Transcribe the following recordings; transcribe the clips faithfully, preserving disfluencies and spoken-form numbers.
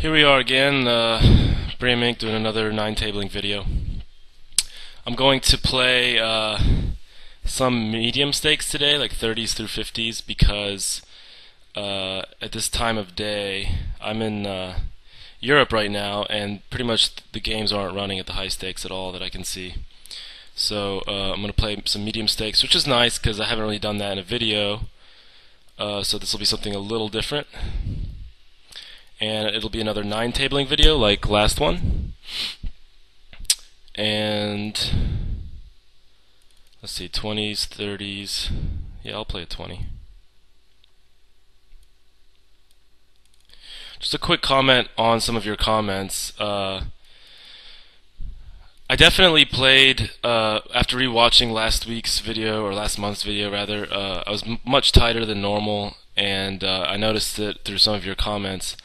Here we are again, uh, Braminc doing another nine tabling video. I'm going to play uh, some medium stakes today, like thirties through fifties, because uh, at this time of day, I'm in uh, Europe right now, and pretty much th the games aren't running at the high stakes at all that I can see. So uh, I'm going to play some medium stakes, which is nice because I haven't really done that in a video. Uh, so this will be something a little different. And it'll be another nine tabling video like last one. And let's see, twenties, thirties. Yeah, I'll play a twenty. Just a quick comment on some of your comments. Uh, I definitely played, uh, after rewatching last week's video, or last month's video rather, uh, I was m much tighter than normal, and uh, I noticed it through some of your comments.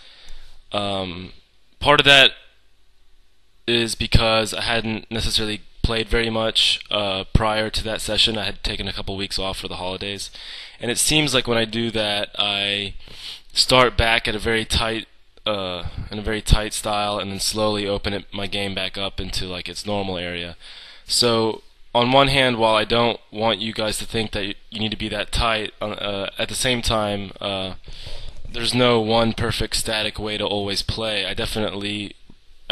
Um, part of that is because I hadn't necessarily played very much uh, prior to that session. I had taken a couple weeks off for the holidays, and it seems like when I do that, I start back at a very tight, uh, in a very tight style, and then slowly open it, my game back up into like its normal area. So, on one hand, while I don't want you guys to think that you need to be that tight, uh, at the same time. Uh, There's no one perfect static way to always play. I definitely,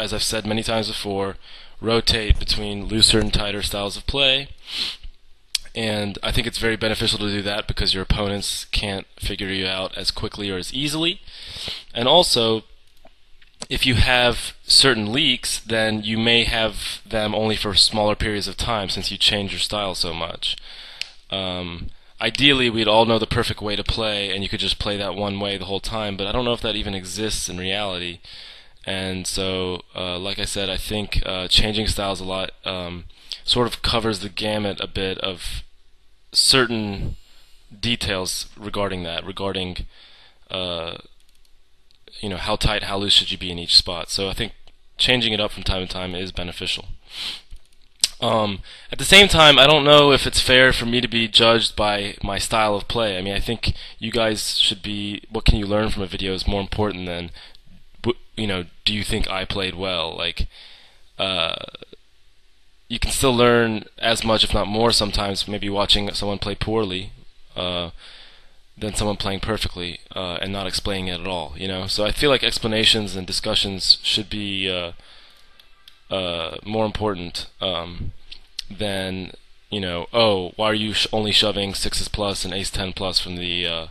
as I've said many times before, rotate between looser and tighter styles of play, and I think it's very beneficial to do that because your opponents can't figure you out as quickly or as easily. And also, if you have certain leaks, then you may have them only for smaller periods of time since you change your style so much. Um, Ideally, we'd all know the perfect way to play, and you could just play that one way the whole time, but I don't know if that even exists in reality. And so, uh, like I said, I think uh, changing styles a lot um, sort of covers the gamut a bit of certain details regarding that, regarding uh, you know, how tight, how loose should you be in each spot. So I think changing it up from time to time is beneficial. Um, at the same time, I don't know if it's fair for me to be judged by my style of play. I mean, I think you guys should be, what can you learn from a video is more important than, you know, do you think I played well? Like, uh, you can still learn as much, if not more sometimes, maybe watching someone play poorly uh, than someone playing perfectly uh, and not explaining it at all, you know? So I feel like explanations and discussions should be Uh, Uh, more important um, than, you know, oh, why are you sh only shoving sixes plus and ace ten plus from the uh,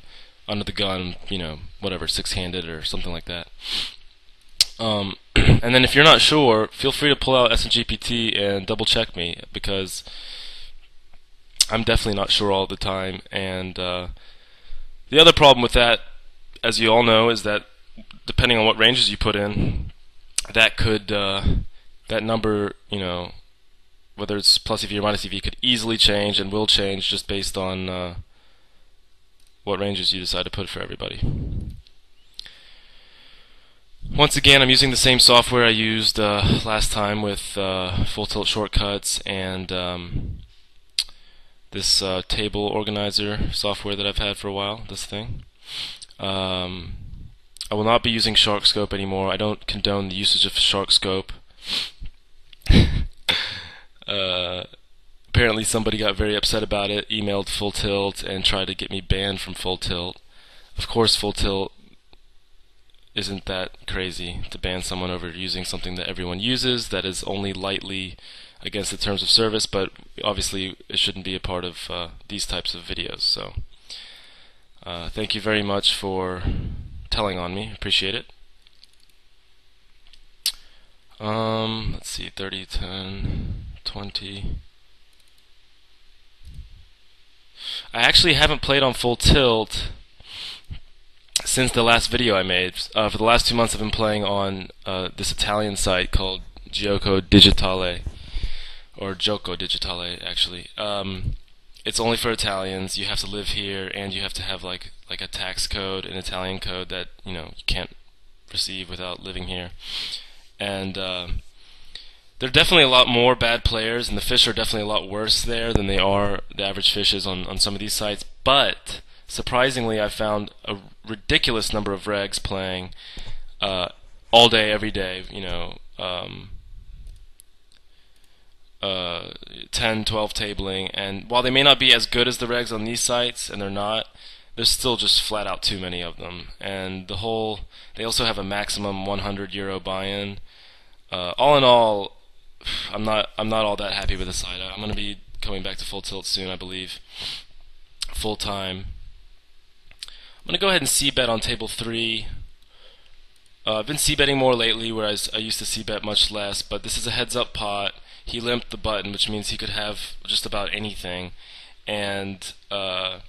under the gun, you know, whatever, six handed or something like that. Um, and then if you're not sure, feel free to pull out S N G P T and double check me, because I'm definitely not sure all the time. And uh, the other problem with that, as you all know, is that depending on what ranges you put in, that could uh, that number, you know, whether it's plus E V or minus E V, could easily change and will change just based on uh, what ranges you decide to put for everybody. Once again, I'm using the same software I used uh, last time with uh, Full Tilt Shortcuts and um, this uh, table organizer software that I've had for a while, this thing. Um, I will not be using Sharkscope anymore. I don't condone the usage of Sharkscope. uh, apparently somebody got very upset about it, emailed Full Tilt and tried to get me banned from Full Tilt. Of course Full Tilt isn't that crazy to ban someone over using something that everyone uses that is only lightly against the terms of service, but obviously it shouldn't be a part of uh, these types of videos. So uh, thank you very much for telling on me, appreciate it. Um, let's see, thirty, ten, twenty. I actually haven't played on Full Tilt since the last video I made. Uh, for the last two months I've been playing on uh, this Italian site called Gioco Digitale, or Gioco Digitale actually. Um, it's only for Italians. You have to live here and you have to have like like a tax code, an Italian code that, you know, you can't receive without living here. And uh, there are definitely a lot more bad players, and the fish are definitely a lot worse there than they are, the average fish is on, on some of these sites. But surprisingly, I found a ridiculous number of regs playing, uh, all day, every day, you know, um, uh, ten, twelve tabling. And while they may not be as good as the regs on these sites, and they're not, there's still just flat out too many of them. And the whole, they also have a maximum one hundred euro buy-in. Uh, all in all, I'm not, I'm not all that happy with the site. I'm going to be coming back to Full Tilt soon, I believe, full time. I'm going to go ahead and c-bet on table three. Uh, I've been c-betting more lately, whereas I used to c-bet much less, but this is a heads-up pot. He limped the button, which means he could have just about anything, and uh,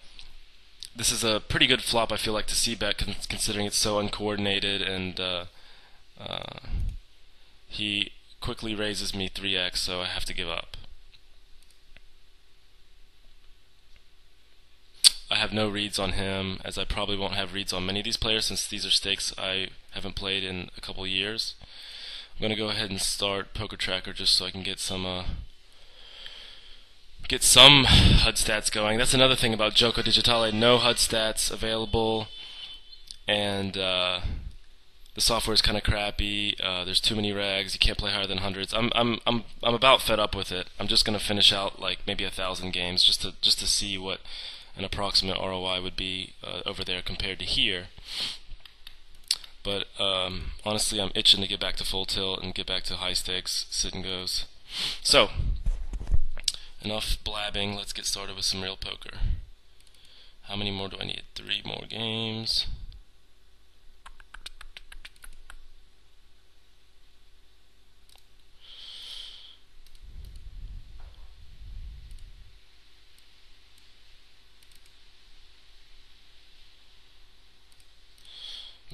this is a pretty good flop, I feel like, to c-bet, con considering it's so uncoordinated, and uh, uh, he quickly raises me three x, so I have to give up. I have no reads on him, as I probably won't have reads on many of these players, since these are stakes I haven't played in a couple years. I'm going to go ahead and start PokerTracker just so I can get some uh, get some H U D stats going. That's another thing about Gioco Digitale, no H U D stats available, and uh, the software is kind of crappy. Uh, there's too many regs. You can't play higher than hundreds. I'm I'm I'm I'm about fed up with it. I'm just going to finish out like maybe a thousand games just to just to see what an approximate R O I would be uh, over there compared to here. But um, honestly, I'm itching to get back to Full Tilt and get back to high stakes sit and goes. So enough blabbing, let's get started with some real poker. How many more do I need? Three more games.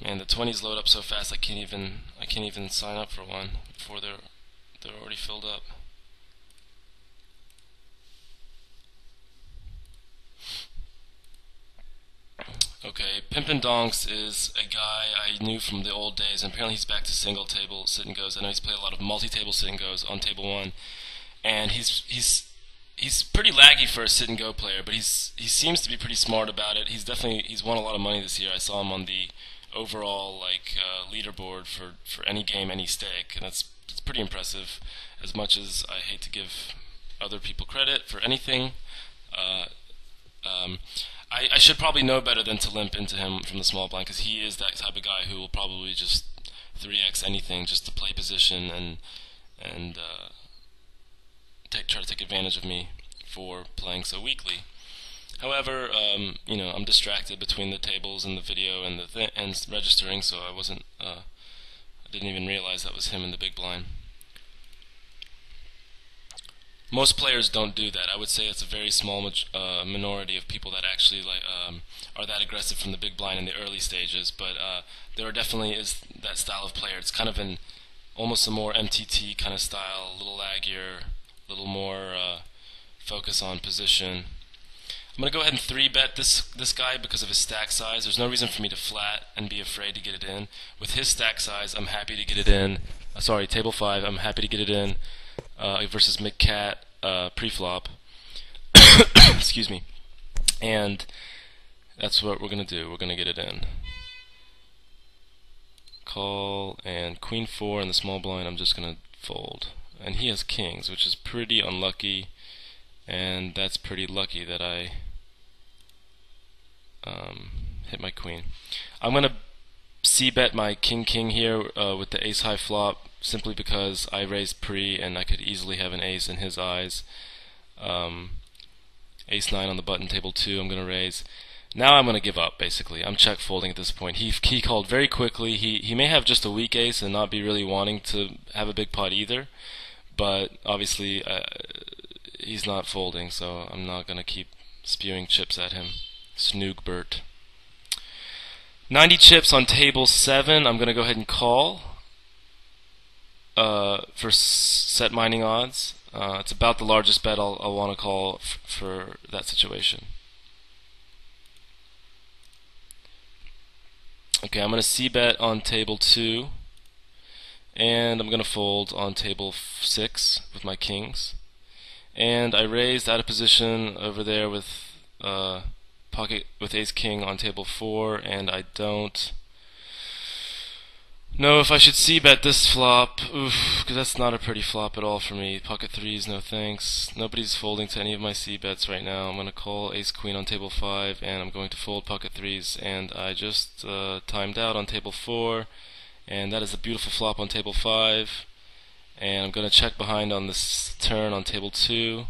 Man, the twenties load up so fast. I can't even. I can't even sign up for one before they're they're already filled up. Okay, Pimpin' Donks is a guy I knew from the old days, and apparently he's back to single table sit and goes. I know he's played a lot of multi-table sit and goes on table one, and he's he's. He's pretty laggy for a sit-and-go player, but he's he seems to be pretty smart about it. He's definitely he's won a lot of money this year. I saw him on the overall like uh, leaderboard for for any game, any stake, and that's it's pretty impressive. As much as I hate to give other people credit for anything, uh, um, I, I should probably know better than to limp into him from the small blind, because he is that type of guy who will probably just three x anything just to play position and and. Uh, Take, try to take advantage of me for playing so weakly. However, um, you know, I'm distracted between the tables and the video and the th and registering, so I wasn't, uh, I didn't even realize that was him in the big blind. Most players don't do that. I would say it's a very small uh, minority of people that actually like um, are that aggressive from the big blind in the early stages. But uh, there definitely is that style of player. It's kind of an almost a more M T T kind of style, a little laggier. A little more uh, focus on position. I'm gonna go ahead and three bet this this guy because of his stack size. There's no reason for me to flat and be afraid to get it in. With his stack size, I'm happy to get it in. Uh, sorry, table five. I'm happy to get it in uh, versus McCat uh, pre-flop. Excuse me. And that's what we're gonna do. We're gonna get it in. Call and queen four in the small blind. I'm just gonna fold. And he has kings, which is pretty unlucky, and that's pretty lucky that I um, hit my queen. I'm gonna c-bet my king king here uh, with the ace high flop, simply because I raised pre and I could easily have an ace in his eyes. Um, ace nine on the button, table two. I'm gonna raise. Now I'm gonna give up. Basically, I'm check folding at this point. He he called very quickly. He he may have just a weak ace and not be really wanting to have a big pot either. But obviously uh, he's not folding, so I'm not going to keep spewing chips at him. Snoogbert. ninety chips on table seven. I'm going to go ahead and call uh, for s set mining odds. Uh, it's about the largest bet I'll, I'll want to call f for that situation. Okay, I'm going to c-bet on table two. And I'm going to fold on table six with my kings. And I raised out of position over there with uh, pocket with ace king on table four, and I don't No, if I should c-bet this flop, oof, because that's not a pretty flop at all for me. Pocket threes, no thanks. Nobody's folding to any of my c-bets right now. I'm going to call ace-queen on table five, and I'm going to fold pocket threes, and I just uh, timed out on table four, and that is a beautiful flop on table five, and I'm going to check behind on this turn on table two,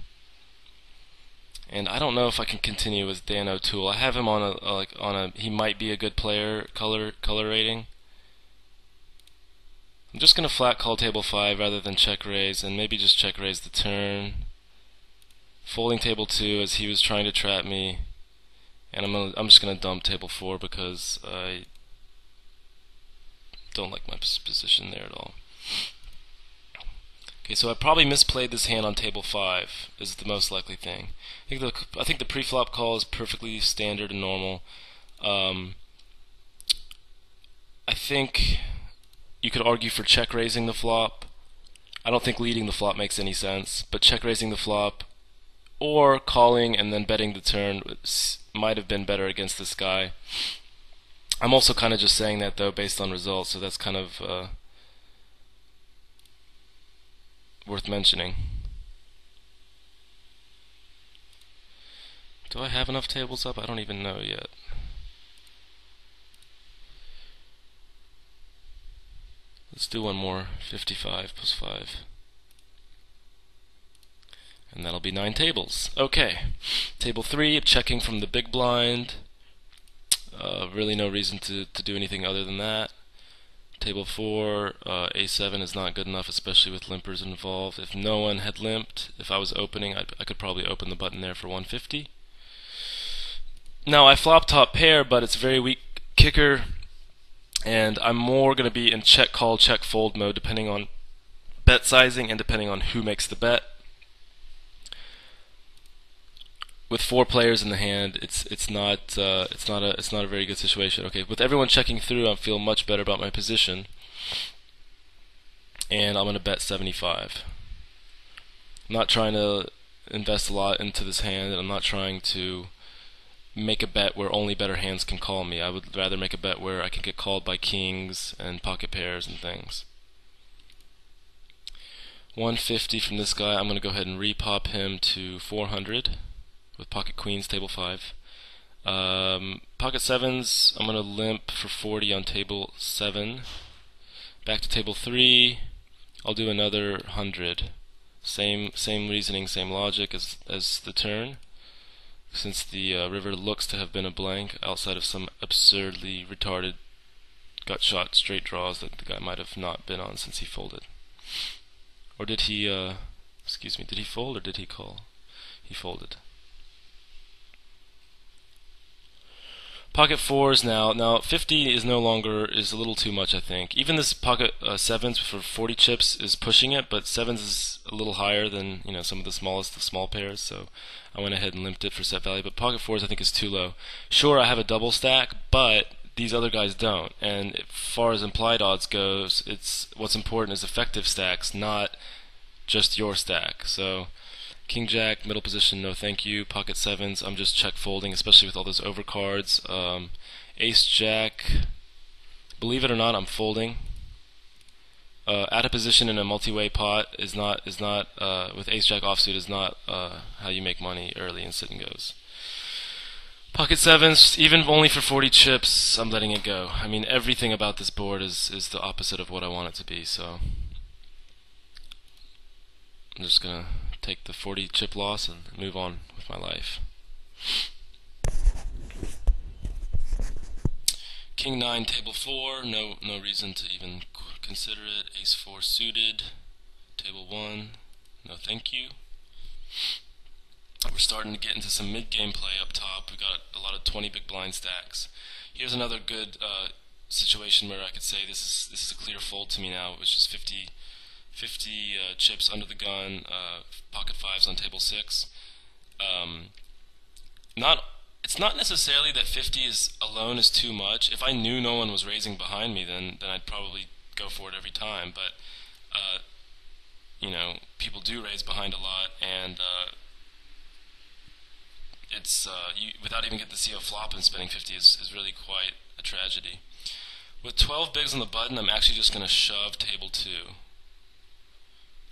and I don't know if I can continue with Dan O'Toole. I have him on a, a like on a he might be a good player color color rating. I'm just going to flat call table five rather than check raise, and maybe just check raise the turn. Folding table two as he was trying to trap me, and I'm gonna, I'm just going to dump table four because I don't like my position there at all. Okay, so I probably misplayed this hand on table five is the most likely thing. I think the I think the preflop call is perfectly standard and normal. Um, I think. You could argue for check raising the flop. I don't think leading the flop makes any sense, but check raising the flop or calling and then betting the turn might have been better against this guy. I'm also kind of just saying that though based on results, so that's kind of uh, worth mentioning. Do I have enough tables up? I don't even know yet. Let's do one more, fifty-five plus five. And that'll be nine tables. Okay, table three, checking from the big blind. Uh, really no reason to, to do anything other than that. Table four, uh, A seven is not good enough, especially with limpers involved. If no one had limped, if I was opening, I, I could probably open the button there for one fifty. Now I flop top pair, but it's very weak kicker. And I'm more going to be in check call, check fold mode depending on bet sizing and depending on who makes the bet. With four players in the hand, it's it's not uh, it's not a it's not a very good situation. Okay, with everyone checking through, I feel much better about my position, and I'm going to bet seventy-five. I'm not trying to invest a lot into this hand, and I'm not trying to make a bet where only better hands can call me. I would rather make a bet where I can get called by kings and pocket pairs and things. one fifty from this guy. I'm going to go ahead and repop him to four hundred with pocket queens, table five. Um, pocket sevens, I'm going to limp for forty on table seven. Back to table three. I'll do another one hundred. Same same reasoning, same logic as as the turn. Since the uh, river looks to have been a blank outside of some absurdly retarded gut shot straight draws that the guy might have not been on since he folded. Or did he, uh, excuse me, did he fold or did he call? He folded. Pocket fours now. Now fifty is no longer, is a little too much I think. Even this pocket uh, sevens for forty chips is pushing it, but sevens is a little higher than, you know, some of the smallest of small pairs, so I went ahead and limped it for set value, but pocket fours I think is too low. Sure, I have a double stack, but these other guys don't, and as far as implied odds goes, it's what's important is effective stacks, not just your stack. So king jack, middle position, no thank you. Pocket sevens, I'm just check folding, especially with all those overcards. Um, ace jack, believe it or not, I'm folding. Uh, out of position in a multi-way pot is not is not uh, with ace jack offsuit is not uh, how you make money early in sit and goes. Pocket sevens, even only for forty chips, I'm letting it go. I mean, everything about this board is is the opposite of what I want it to be. So I'm just gonna take the forty chip loss and move on with my life. King nine, table four, no no reason to even consider it. Ace four suited, table one, no thank you. We're starting to get into some mid game play up top. We got a lot of twenty big blind stacks. Here's another good uh, situation where I could say this is this is a clear fold to me now, which is fifty. fifty uh, chips under the gun, uh, pocket fives on table six. Um, not, it's not necessarily that fifty is alone is too much. If I knew no one was raising behind me, then then I'd probably go for it every time. But uh, you know, people do raise behind a lot, and uh, it's uh, you, without even getting the C O flop and spinning fifty is is really quite a tragedy. With twelve bigs on the button, I'm actually just going to shove table two.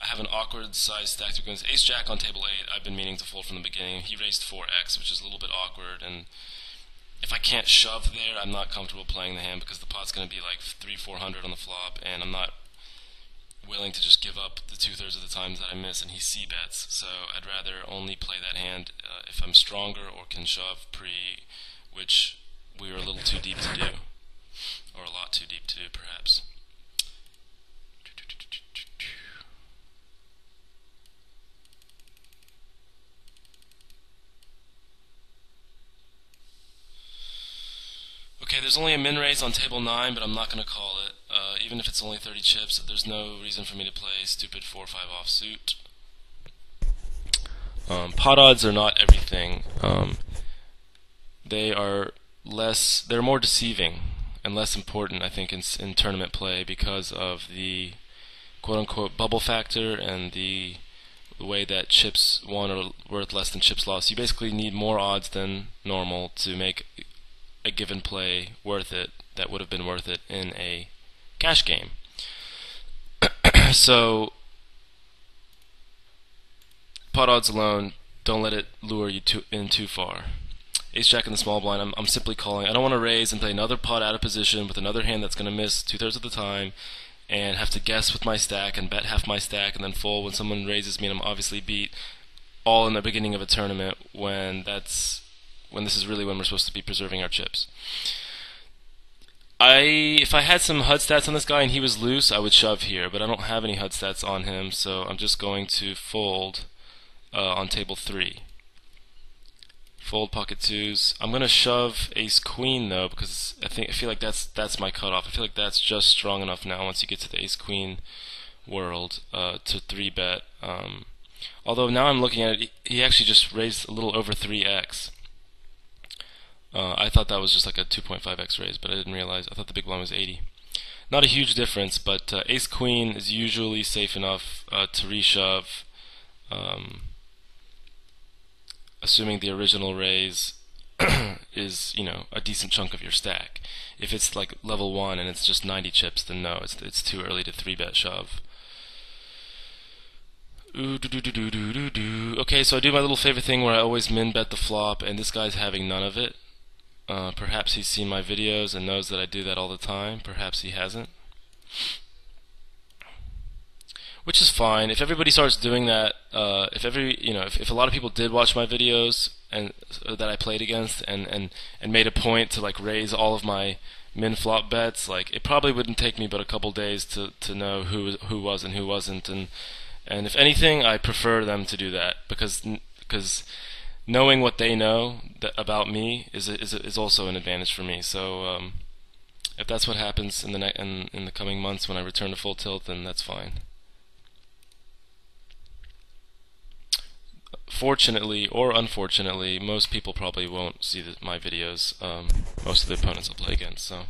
I have an awkward size stack to go against ace jack on table eight. I've been meaning to fold from the beginning. He raised four x, which is a little bit awkward, and if I can't shove there, I'm not comfortable playing the hand because the pot's going to be like three, four hundred on the flop, and I'm not willing to just give up the two-thirds of the times that I miss, and he c-bets, so I'd rather only play that hand uh, if I'm stronger or can shove pre, which we were a little too deep to do, or a lot too deep to do, perhaps. Okay, there's only a min raise on table nine, but I'm not going to call it. Uh, even if it's only thirty chips, there's no reason for me to play stupid four five offsuit. Um, pot odds are not everything. Um, they are less, they're more deceiving and less important, I think, in, in tournament play because of the quote-unquote bubble factor and the way that chips won are worth less than chips lost. You basically need more odds than normal to make a given play worth it that would have been worth it in a cash game. So pot odds alone, don't let it lure you too, in too far. Ace jack in the small blind, I'm, I'm simply calling. I don't want to raise and play another pot out of position with another hand that's going to miss two-thirds of the time and have to guess with my stack and bet half my stack and then fold when someone raises me and I'm obviously beat, all in the beginning of a tournament when that's when this is really when we're supposed to be preserving our chips. I, if I had some H U D stats on this guy and he was loose, I would shove here, but I don't have any H U D stats on him, so I'm just going to fold uh, on table three. Fold pocket twos. I'm going to shove ace queen though, because I think I feel like that's that's my cutoff. I feel like that's just strong enough now. Once you get to the ace queen world, uh, to three bet. Um, although now I'm looking at it, he actually just raised a little over three x. Uh, I thought that was just like a two point five x raise, but I didn't realize. I thought the big blind was eighty. Not a huge difference, but uh, ace-queen is usually safe enough uh, to reshove, um, assuming the original raise is, you know, a decent chunk of your stack. If it's like level one and it's just ninety chips, then no, it's it's too early to three-bet shove. Ooh, do, do, do, do, do, do. Okay, so I do my little favorite thing where I always min-bet the flop, and this guy's having none of it. Uh, perhaps he's seen my videos and knows that I do that all the time. Perhaps he hasn't. Which is fine. If everybody starts doing that, uh, if every you know, if, if a lot of people did watch my videos and uh, that I played against, and and and made a point to like raise all of my min flop bets, like it probably wouldn't take me but a couple days to to know who who was and who wasn't, and and if anything, I prefer them to do that because because. Knowing what they know that about me is a, is a, is also an advantage for me. So um, if that's what happens in the ne in, in the coming months when I return to Full Tilt, then that's fine. Fortunately or unfortunately, most people probably won't see the, my videos. Um, most of the opponents I'll play against, so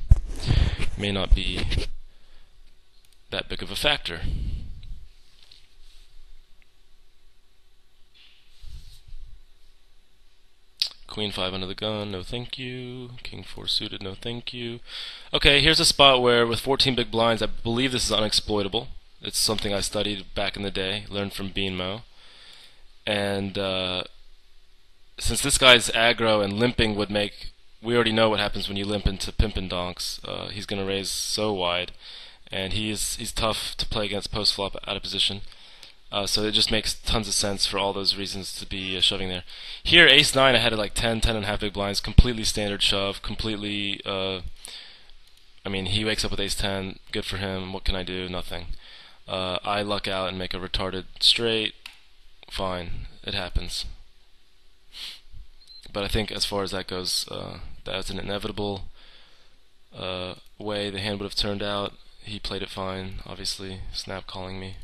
may not be that big of a factor. Queen five under the gun, no thank you. King four suited, no thank you. Okay, here's a spot where with fourteen big blinds, I believe this is unexploitable. It's something I studied back in the day, learned from Beanmo. And uh, since this guy's aggro and limping would make, we already know what happens when you limp into Pimpin' Donks. Uh, he's going to raise so wide, and he is, he's tough to play against post flop out of position. Uh, so it just makes tons of sense for all those reasons to be uh, shoving there. Here, ace nine, I had like ten, ten and a half big blinds, completely standard shove, completely. Uh, I mean, he wakes up with ace ten, good for him. What can I do? Nothing. Uh, I luck out and make a retarded straight. Fine, it happens. But I think as far as that goes, uh, that's an inevitable uh, way the hand would have turned out. He played it fine, obviously. Snap calling me.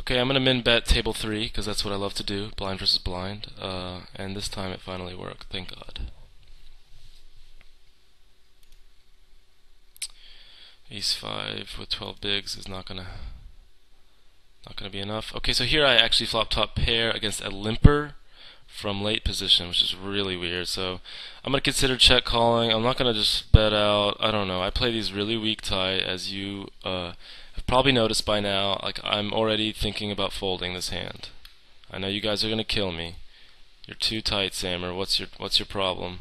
Okay, I'm gonna min bet table three because that's what I love to do, blind versus blind, uh, and this time it finally worked. Thank God. Ace five with twelve bigs is not gonna not gonna be enough. Okay, so here I actually flop top pair against a limper from late position, which is really weird. So I'm going to consider check calling. I'm not going to just bet out. I don't know. I play these really weak tie, as you uh, have probably noticed by now. Like, I'm already thinking about folding this hand. I know you guys are going to kill me. You're too tight, Sammer. What's your what's your problem?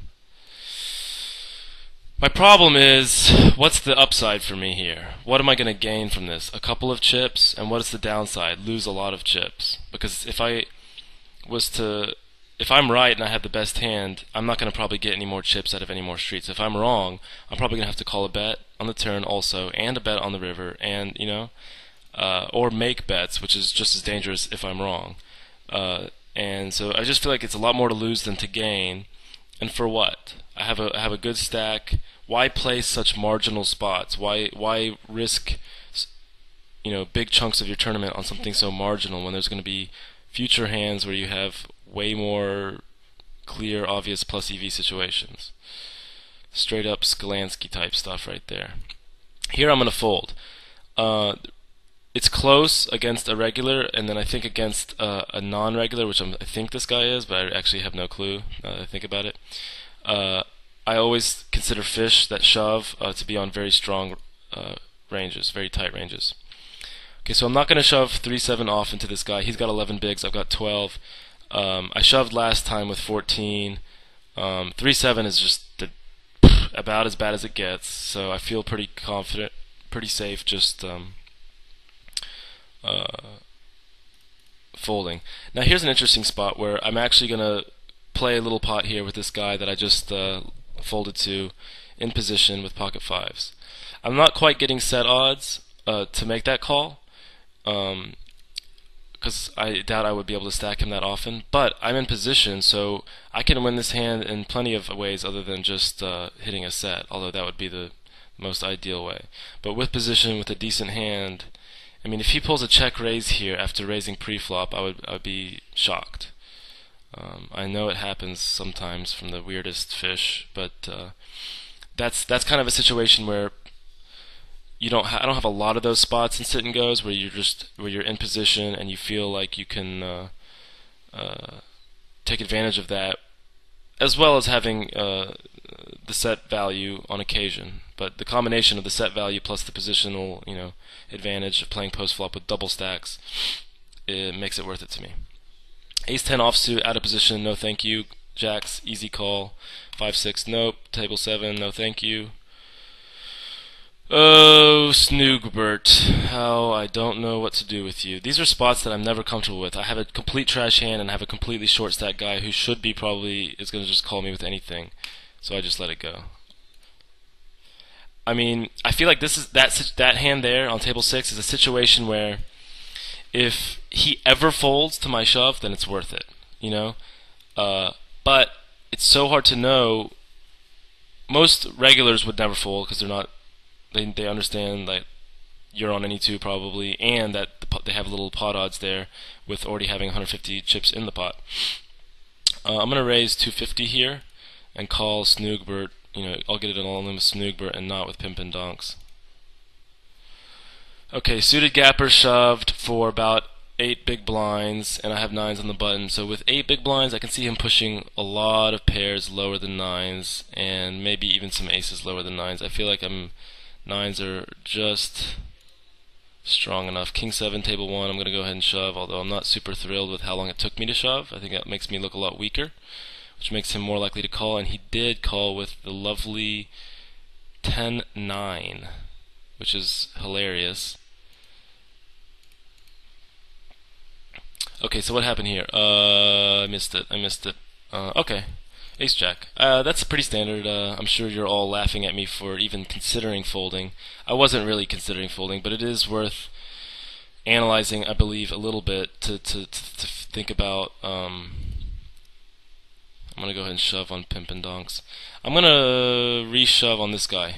My problem is, what's the upside for me here? What am I going to gain from this? A couple of chips, and what is the downside? Lose a lot of chips. Because if I was to, if I'm right and I have the best hand, I'm not going to probably get any more chips out of any more streets. If I'm wrong, I'm probably going to have to call a bet on the turn also, and a bet on the river, and, you know, uh, or make bets, which is just as dangerous if I'm wrong. Uh, and so I just feel like it's a lot more to lose than to gain. And for what? I have a I have a good stack. Why play such marginal spots? Why why risk, you know, big chunks of your tournament on something so marginal when there's going to be future hands where you have way more clear, obvious plus E V situations? Straight up Skolansky type stuff right there. Here I'm going to fold. Uh, It's close against a regular, and then I think against uh, a non-regular, which I'm, I think this guy is, but I actually have no clue now that I think about it. Uh, I always consider fish that shove uh, to be on very strong uh, ranges, very tight ranges. Okay, so I'm not going to shove three seven off into this guy. He's got eleven bigs, I've got twelve. Um, I shoved last time with fourteen. Um, three seven is just the, about as bad as it gets, so I feel pretty confident, pretty safe, just... Um, Uh, folding. Now here's an interesting spot where I'm actually going to play a little pot here with this guy that I just uh, folded to in position with pocket fives. I'm not quite getting set odds uh, to make that call um, because I doubt I would be able to stack him that often, but I'm in position, so I can win this hand in plenty of ways other than just uh, hitting a set, although that would be the most ideal way. But with position, with a decent hand, I mean, if he pulls a check raise here after raising preflop, I would I would be shocked. Um, I know it happens sometimes from the weirdest fish, but uh, that's that's kind of a situation where you don't. Ha I don't have a lot of those spots in sit and goes where you're just where you're in position and you feel like you can uh, uh, take advantage of that, as well as having uh, the set value on occasion. But the combination of the set value plus the positional, you know, advantage of playing post flop with double stacks, it makes it worth it to me. Ace ten offsuit, out of position, no thank you. Jacks, easy call. Five six, nope. Table seven, no thank you. Oh, Snoogbert, how I don't know what to do with you. These are spots that I'm never comfortable with. I have a complete trash hand and I have a completely short stack guy who should be probably is going to just call me with anything. So I just let it go. I mean, I feel like this is that that hand there on table six is a situation where if he ever folds to my shove, then it's worth it, you know. Uh, but it's so hard to know. Most regulars would never fold because they're not. They they understand that you're on any two probably, and that they have little pot odds there with already having one hundred fifty chips in the pot. Uh, I'm gonna raise two fifty here and call Snoogbert. You know, I'll get it all in with Snoogbert and not with Pimpin' Donks. Okay, suited gapper shoved for about eight big blinds, and I have nines on the button. So with eight big blinds, I can see him pushing a lot of pairs lower than nines, and maybe even some aces lower than nines. I feel like I'm nines are just strong enough. King seven, table one. I'm gonna go ahead and shove, although I'm not super thrilled with how long it took me to shove. I think that makes me look a lot weaker, which makes him more likely to call, and he did call with the lovely ten nine, which is hilarious. Okay, so what happened here? Uh, I missed it. I missed it. Uh, okay, ace jack. Uh, that's pretty standard. Uh, I'm sure you're all laughing at me for even considering folding. I wasn't really considering folding, but it is worth analyzing, I believe, a little bit to to to, to think about. Um, I'm gonna go ahead and shove on Pimpin' Donks. I'm gonna re-shove on this guy.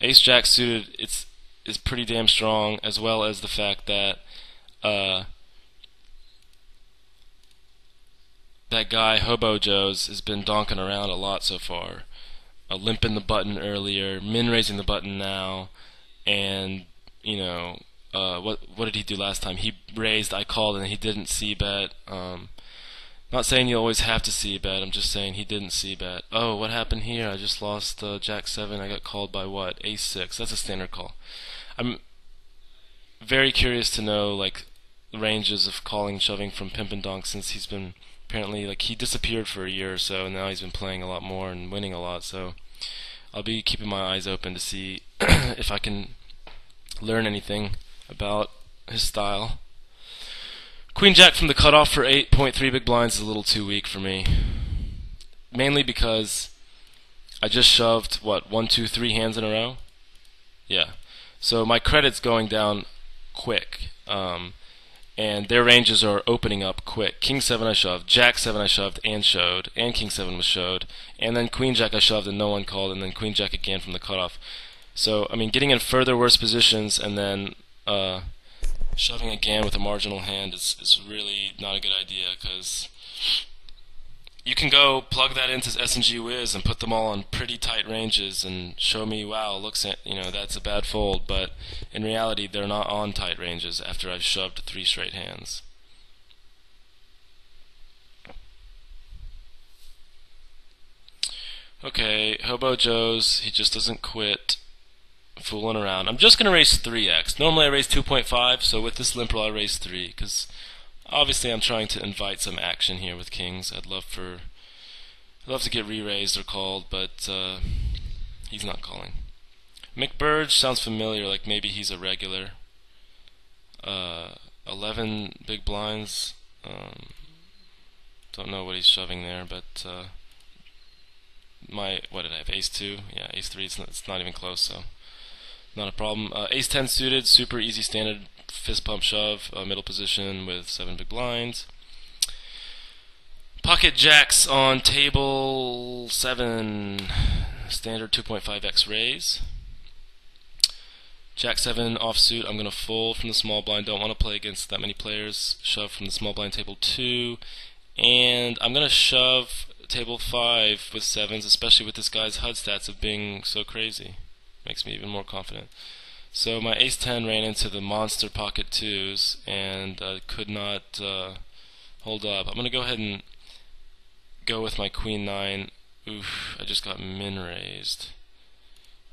Ace Jack suited it's is pretty damn strong, as well as the fact that uh, that guy Hobo Joe's has been donking around a lot so far, uh, limping the button earlier, min raising the button now, and you know uh, what what did he do last time? He raised, I called, and he didn't see bet. Um, Not saying you always have to see bet, I'm just saying he didn't see bet. Oh, what happened here? I just lost uh, jack seven. I got called by what? ace six. That's a standard call. I'm very curious to know, like, the ranges of calling, shoving from Pimpin' Donks, since he's been apparently, like, he disappeared for a year or so, and now he's been playing a lot more and winning a lot, so I'll be keeping my eyes open to see if I can learn anything about his style. Queen Jack from the cutoff for eight point three big blinds is a little too weak for me. Mainly because I just shoved, what, one, two, three hands in a row? Yeah. So my credit's going down quick. Um, and their ranges are opening up quick. king seven I shoved, jack seven I shoved and showed, and king seven was showed. And then Queen Jack I shoved and no one called, and then Queen Jack again from the cutoff. So, I mean, getting in further worse positions and then uh, shoving again with a marginal hand is, is really not a good idea, because you can go plug that into S N G Wiz and put them all on pretty tight ranges and show me, wow, looks, you know, that's a bad fold, but in reality they're not on tight ranges after I've shoved three straight hands. Okay, Hobo Joe's, he just doesn't quit fooling around. I'm just going to raise three X. Normally I raise two point five, so with this limp roll I raise three, because obviously I'm trying to invite some action here with kings. I'd love for, I'd love to get re-raised or called, but uh, he's not calling. McBurge sounds familiar, like maybe he's a regular. Uh, eleven big blinds. Um, don't know what he's shoving there, but uh, my, what did I have, ace two? Yeah, ace three, it's not, it's not even close, so not a problem. Uh, ace ten suited, super easy standard fist pump shove, uh, middle position with seven big blinds. Pocket jacks on table seven, standard two point five X raise. jack seven offsuit, I'm going to fold from the small blind, don't want to play against that many players. Shove from the small blind, table two, and I'm going to shove table five with sevens, especially with this guy's H U D stats of being so crazy. Makes me even more confident. So my ace ten ran into the monster pocket twos and uh, could not uh, hold up. I'm going to go ahead and go with my queen nine. Oof, I just got min raised.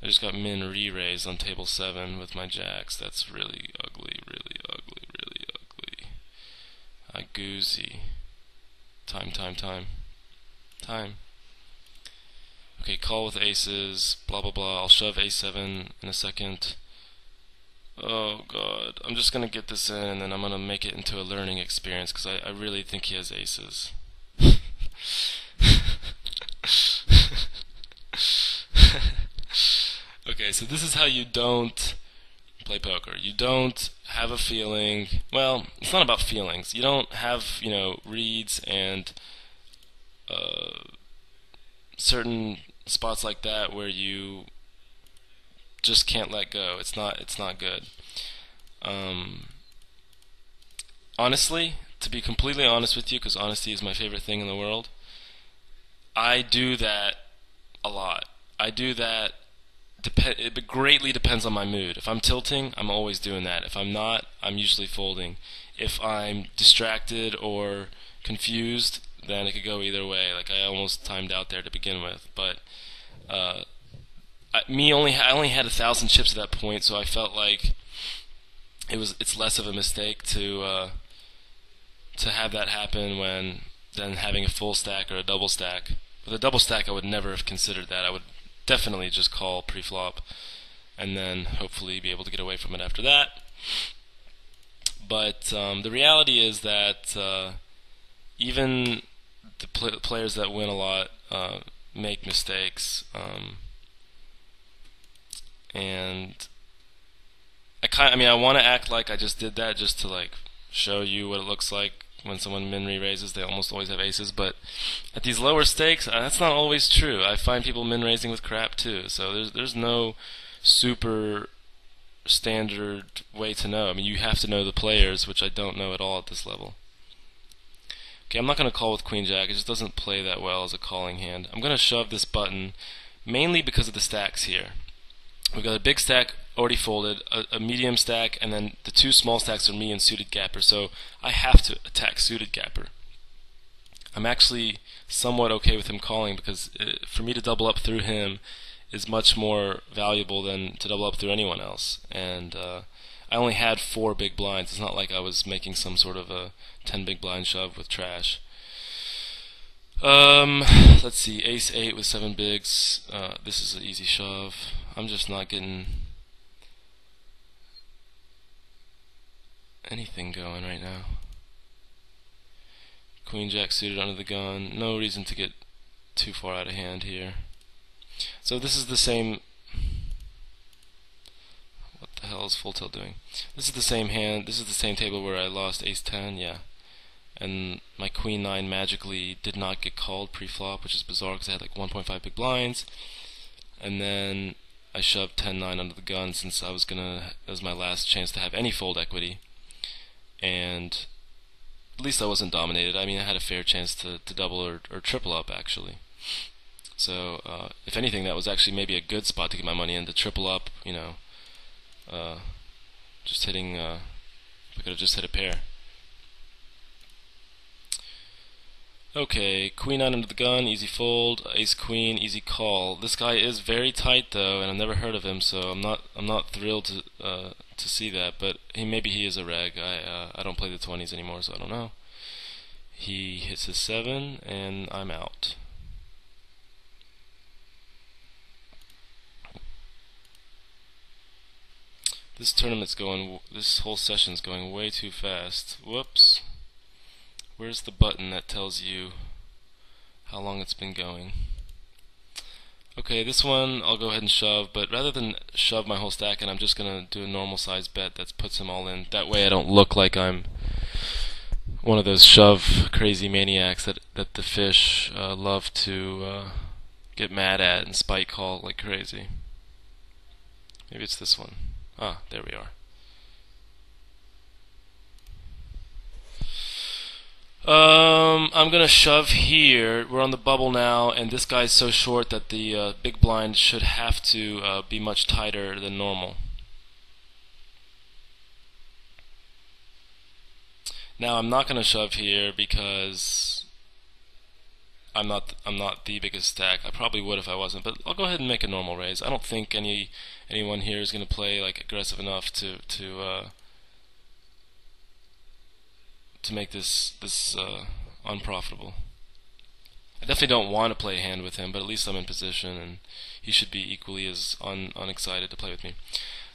I just got min re-raised on table seven with my jacks. That's really ugly, really ugly, really ugly. I goozy. Time, time, time. Time. Okay, call with aces, blah blah blah. I'll shove ace seven in a second. Oh god, I'm just gonna get this in and then I'm gonna make it into a learning experience, because I, I really think he has aces. Okay, so this is how you don't play poker. You don't have a feeling. Well, it's not about feelings. You don't have, you know, reads and uh, certain spots like that where you just can't let go. It's not, it's not good. Um, honestly, to be completely honest with you, because honesty is my favorite thing in the world, I do that a lot. I do that, dep- it greatly depends on my mood. If I'm tilting, I'm always doing that. If I'm not, I'm usually folding. If I'm distracted or confused, then it could go either way. Like, I almost timed out there to begin with, but uh, I, me only I only had a thousand chips at that point, so I felt like it was it's less of a mistake to uh, to have that happen when than having a full stack or a double stack. With a double stack, I would never have considered that. I would definitely just call pre-flop, and then hopefully be able to get away from it after that. But um, the reality is that uh, even the pl players that win a lot uh, make mistakes, um, and I kind—I mean, I want to act like I just did that just to like show you what it looks like when someone min re-raises. They almost always have aces, but at these lower stakes, uh, that's not always true. I find people min raising with crap too. So there's there's no super standard way to know. I mean, you have to know the players, which I don't know at all at this level. Okay, I'm not going to call with Queen Jack. It just doesn't play that well as a calling hand. I'm going to shove this button mainly because of the stacks here. We've got a big stack already folded, a, a medium stack, and then the two small stacks are me and suited gapper. So I have to attack suited gapper. I'm actually somewhat okay with him calling, because it, for me to double up through him is much more valuable than to double up through anyone else. And uh, I only had four big blinds. It's not like I was making some sort of a ten big blind shove with trash. Um, let's see, ace eight with seven bigs. Uh, this is an easy shove. I'm just not getting anything going right now. Queen jack suited under the gun. No reason to get too far out of hand here. So this is the same. What the hell is Full Tilt doing? This is the same hand. This is the same table where I lost ace ten. Yeah. And my queen nine magically did not get called pre-flop, which is bizarre because I had like one point five big blinds. And then I shoved ten nine under the gun, since I was gonna, that was my last chance to have any fold equity. And at least I wasn't dominated. I mean, I had a fair chance to, to double or, or triple up, actually. So uh, if anything, that was actually maybe a good spot to get my money in, to triple up, you know, uh, just hitting, uh, I could have just hit a pair. Okay, queen nine under the gun, easy fold. Ace queen, easy call. This guy is very tight though, and I've never heard of him, so I'm not I'm not thrilled to uh, to see that. But he maybe he is a reg. I uh, I don't play the twenties anymore, so I don't know. He hits his seven, and I'm out. This tournament's going. This whole session's going way too fast. Whoops. Where's the button that tells you how long it's been going? Okay, this one I'll go ahead and shove, but rather than shove my whole stack in, I'm just gonna do a normal size bet that puts them all in. That way I don't look like I'm one of those shove crazy maniacs that, that the fish uh, love to uh, get mad at and spike call like crazy. Maybe it's this one. Ah, there we are. Um, I'm gonna shove here. We're on the bubble now, and this guy's so short that the uh, big blind should have to uh, be much tighter than normal. Now I'm not gonna shove here because I'm not I'm not the biggest stack. I probably would if I wasn't, but I'll go ahead and make a normal raise. I don't think any anyone here is gonna play like aggressive enough to to. Uh, to make this this uh, unprofitable. I definitely don't want to play a hand with him, but at least I'm in position, and he should be equally as un unexcited to play with me.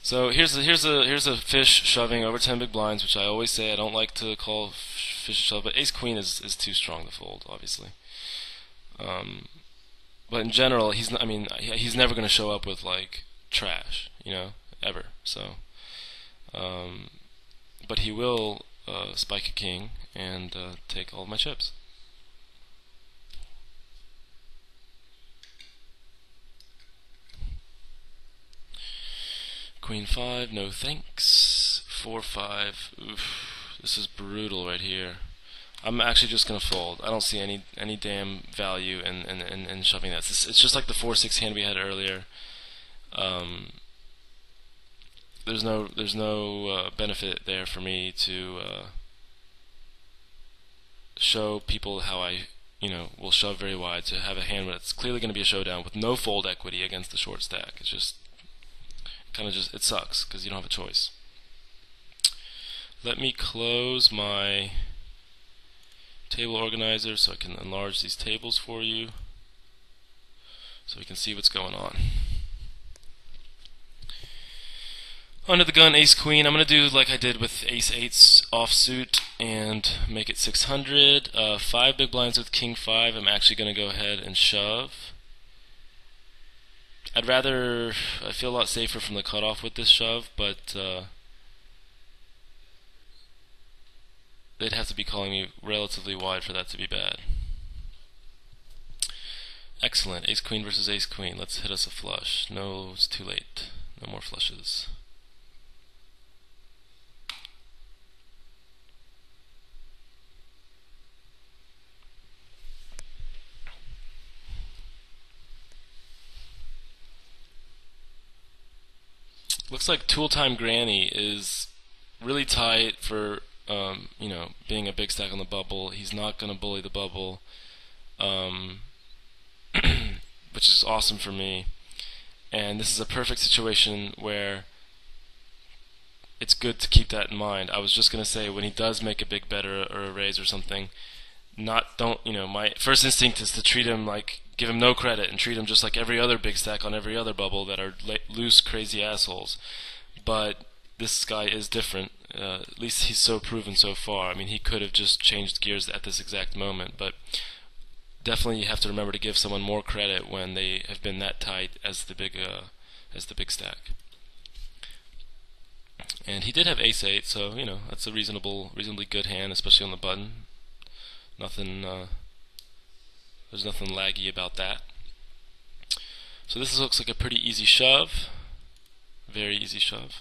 So here's a, here's a here's a fish shoving over ten big blinds, which I always say I don't like to call fish shove, but ace queen is is too strong to fold, obviously. Um, but in general, he's not, I mean he's never going to show up with like trash, you know, ever. So, um, but he will. Uh, spike a king and uh, take all of my chips. Queen five, no thanks. Four five, oof, this is brutal right here. I'm actually just gonna fold. I don't see any any damn value in in, in, in shoving that. It's, it's just like the four six hand we had earlier. Um, There's no there's no uh, benefit there for me to uh, show people how I you know will shove very wide to have a hand where it's clearly going to be a showdown with no fold equity against the short stack. It's just kind of just it sucks because you don't have a choice. Let me close my table organizer so I can enlarge these tables for you so we can see what's going on. Under the gun, ace queen. I'm gonna do like I did with ace eight's offsuit and make it six hundred. Uh, five big blinds with king five. I'm actually gonna go ahead and shove. I'd rather. I feel a lot safer from the cutoff with this shove, but uh, they'd have to be calling me relatively wide for that to be bad. Excellent. Ace queen versus ace queen. Let's hit us a flush. No, it's too late. No more flushes. Looks like Tooltime Granny is really tight for um, you know, being a big stack on the bubble. He's not going to bully the bubble, um, which is awesome for me. And this is a perfect situation where it's good to keep that in mind. I was just going to say, when he does make a big bet or, or a raise or something, not don't you know, my first instinct is to treat him like, give him no credit and treat him just like every other big stack on every other bubble that are loose, crazy assholes. But this guy is different. Uh, at least he's so proven so far. I mean, he could have just changed gears at this exact moment, but definitely you have to remember to give someone more credit when they have been that tight as the big uh, as the big stack. And he did have ace eight, so you know, that's a reasonable, reasonably good hand, especially on the button. Nothing. Uh, there's nothing laggy about that. So this looks like a pretty easy shove, very easy shove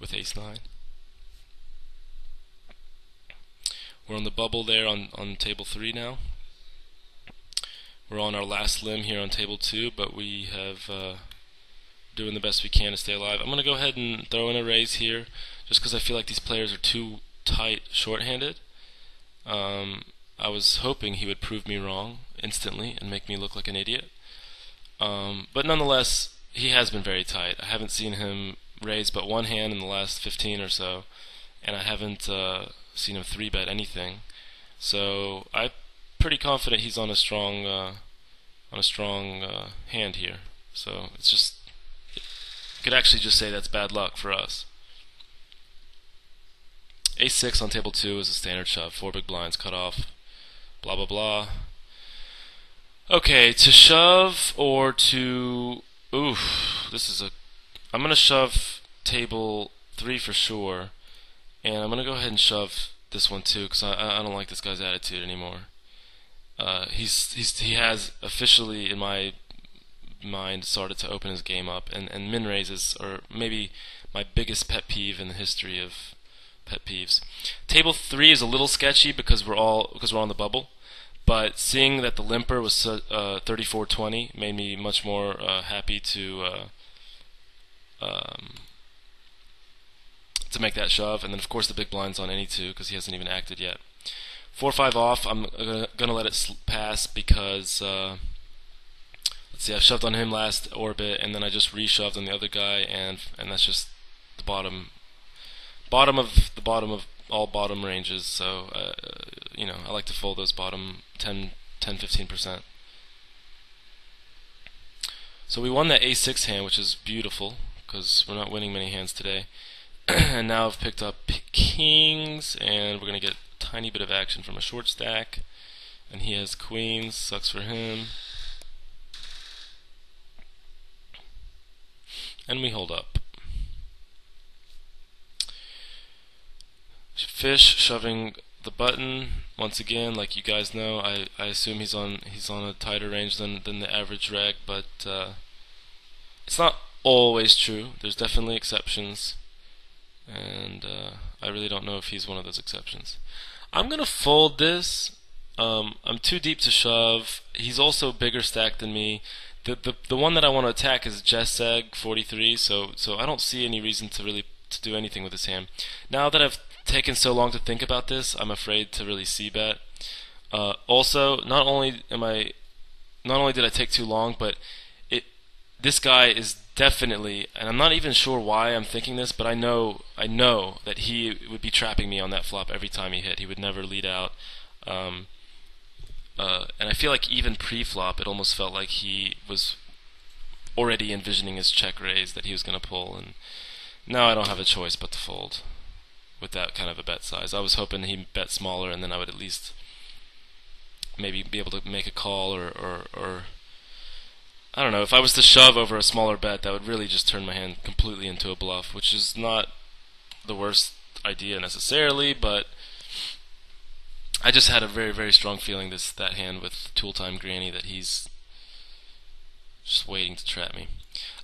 with ace nine. We're on the bubble there on, on table three now. We're on our last limb here on table two, but we have uh, doing the best we can to stay alive. I'm gonna go ahead and throw in a raise here, just because I feel like these players are too tight shorthanded. Um, I was hoping he would prove me wrong instantly and make me look like an idiot, um, but nonetheless he has been very tight. I haven't seen him raise but one hand in the last fifteen or so, and I haven't uh, seen him three bet anything. So I. Pretty confident he's on a strong, uh, on a strong uh, hand here. So it's just, you could actually just say that's bad luck for us. Ace six on table two is a standard shove. Four big blinds, cut off, blah blah blah. Okay, to shove or to, oof, this is a. I'm gonna shove table three for sure, and I'm gonna go ahead and shove this one too, because I I don't like this guy's attitude anymore. Uh, he's, he's he has officially, in my mind, started to open his game up, and, and min raises are maybe my biggest pet peeve in the history of pet peeves. Table three is a little sketchy because we're all because we're on the bubble, but seeing that the limper was uh, thirty-four twenty made me much more uh, happy to uh, um, to make that shove, and then of course the big blind's on any two because he hasn't even acted yet. four five off, I'm gonna let it pass because, uh, let's see, I shoved on him last orbit, and then I just reshoved on the other guy, and and that's just the bottom, bottom of the bottom of all bottom ranges. So, uh, you know, I like to fold those bottom ten, ten, fifteen percent. So we won that a six hand, which is beautiful because we're not winning many hands today. And now I've picked up kings, and we're gonna get tiny bit of action from a short stack, and he has queens. Sucks for him. And we hold up. Fish shoving the button once again. Like you guys know, I I assume he's on he's on a tighter range than than the average reg, but uh, it's not always true. There's definitely exceptions, and uh, I really don't know if he's one of those exceptions. I'm gonna fold this. Um, I'm too deep to shove. He's also bigger stacked than me. The the the one that I want to attack is Jesseg forty-three. So so I don't see any reason to really to do anything with this hand. Now that I've taken so long to think about this, I'm afraid to really see bet. Uh, also, not only am I, not only did I take too long, but it this guy is definitely, and I'm not even sure why I'm thinking this, but I know I know that he would be trapping me on that flop every time he hit. He would never lead out, um, uh, and I feel like even pre-flop, it almost felt like he was already envisioning his check raise that he was going to pull. And now I don't have a choice but to fold with that kind of a bet size. I was hoping he'd bet smaller, and then I would at least maybe be able to make a call, or or, or I don't know, if I was to shove over a smaller bet, that would really just turn my hand completely into a bluff, which is not the worst idea necessarily, but I just had a very, very strong feeling this that hand with Tooltime Granny that he's just waiting to trap me.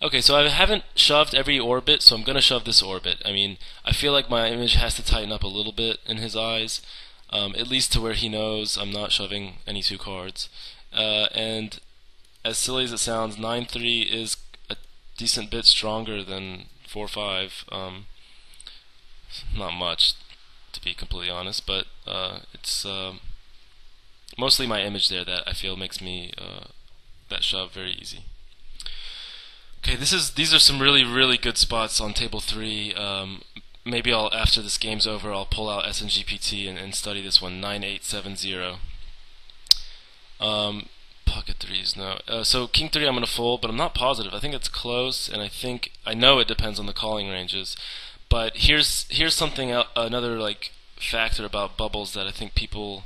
Okay, so I haven't shoved every orbit, so I'm going to shove this orbit. I mean, I feel like my image has to tighten up a little bit in his eyes, um, at least to where he knows I'm not shoving any two cards. Uh, and as silly as it sounds, nine three is a decent bit stronger than four five. Um, not much, to be completely honest, but uh, it's uh, mostly my image there that I feel makes me uh, that shove very easy. Okay, this is these are some really really good spots on table three. Um, maybe I'll after this game's over I'll pull out S N G P T and, and study this one. Nine eight seven zero. Um, pocket threes, no. Uh, so king three, I'm gonna fold, but I'm not positive. I think it's close, and I think I know it depends on the calling ranges. But here's here's something el another like factor about bubbles that I think people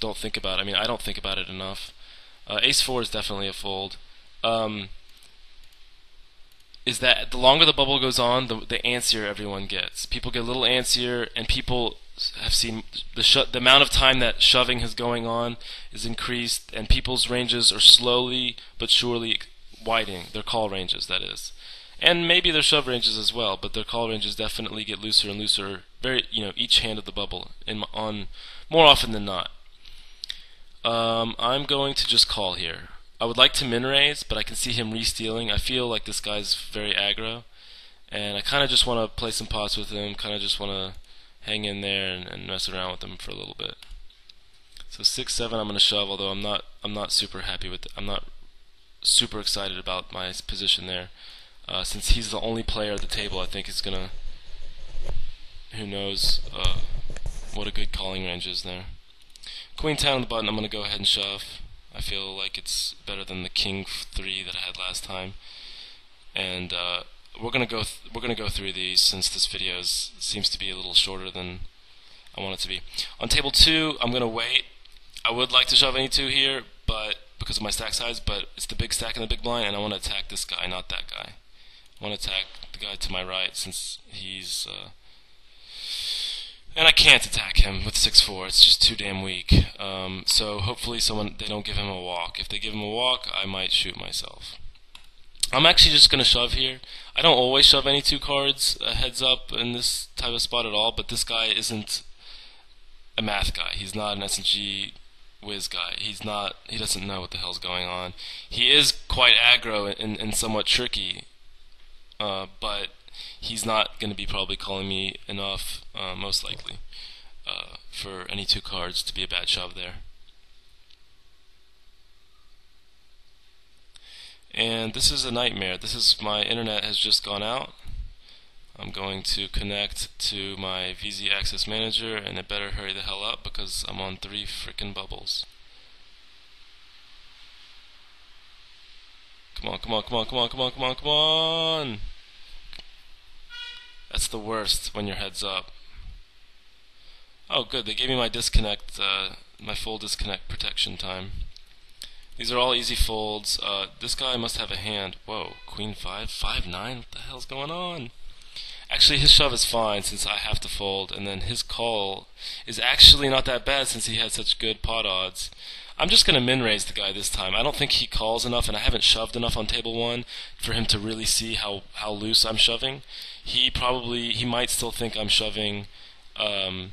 don't think about. I mean, I don't think about it enough. Uh, ace four is definitely a fold. Um, is that the longer the bubble goes on, the, the antsier everyone gets. People get a little antsier, and people have seen the sh the amount of time that shoving is going on is increased, and people's ranges are slowly but surely widening. Their call ranges, that is, and maybe their shove ranges as well. But their call ranges definitely get looser and looser. Very, you know, each hand of the bubble, in on more often than not. Um, I'm going to just call here. I would like to min raise, but I can see him re-stealing. I feel like this guy's very aggro, and I kind of just want to play some pots with him. Kind of just want to hang in there and, and mess around with them for a little bit. So six seven, I'm gonna shove. Although I'm not, I'm not super happy with. I'm not super excited about my position there, uh, since he's the only player at the table. I think he's gonna. Who knows uh, what a good calling range is there. Queen ten on the button. I'm gonna go ahead and shove. I feel like it's better than the king three that I had last time, and uh, we're gonna go th we're gonna go through these since this video is, seems to be a little shorter than I want it to be. On table two, I'm gonna wait. I would like to shove any two here, but because of my stack size, but it's the big stack and the big blind, and I want to attack this guy, not that guy. I want to attack the guy to my right since he's. Uh, And I can't attack him with six four. It's just too damn weak. Um, so hopefully someone they don't give him a walk. If they give him a walk, I might shoot myself. I'm actually just gonna shove here. I don't always shove any two cards uh, heads up in this type of spot at all. But this guy isn't a math guy. He's not an S N G whiz guy. He's not. He doesn't know what the hell's going on. He is quite aggro and, and somewhat tricky, uh, but. He's not going to be probably calling me enough, uh, most likely, uh, for any two cards to be a bad shove there. And this is a nightmare. This is my internet has just gone out. I'm going to connect to my V Z Access Manager, and it better hurry the hell up because I'm on three frickin' bubbles. Come on! Come on! Come on! Come on! Come on! Come on! Come on! That's the worst when your head's up. Oh, good. They gave me my disconnect, uh, my full disconnect protection time. These are all easy folds. Uh, this guy must have a hand. Whoa, queen five, five nine. What the hell's going on? Actually, his shove is fine since I have to fold, and then his call is actually not that bad since he had such good pot odds. I'm just gonna min raise the guy this time. I don't think he calls enough, and I haven't shoved enough on table one for him to really see how how loose I'm shoving. He probably he might still think I'm shoving um,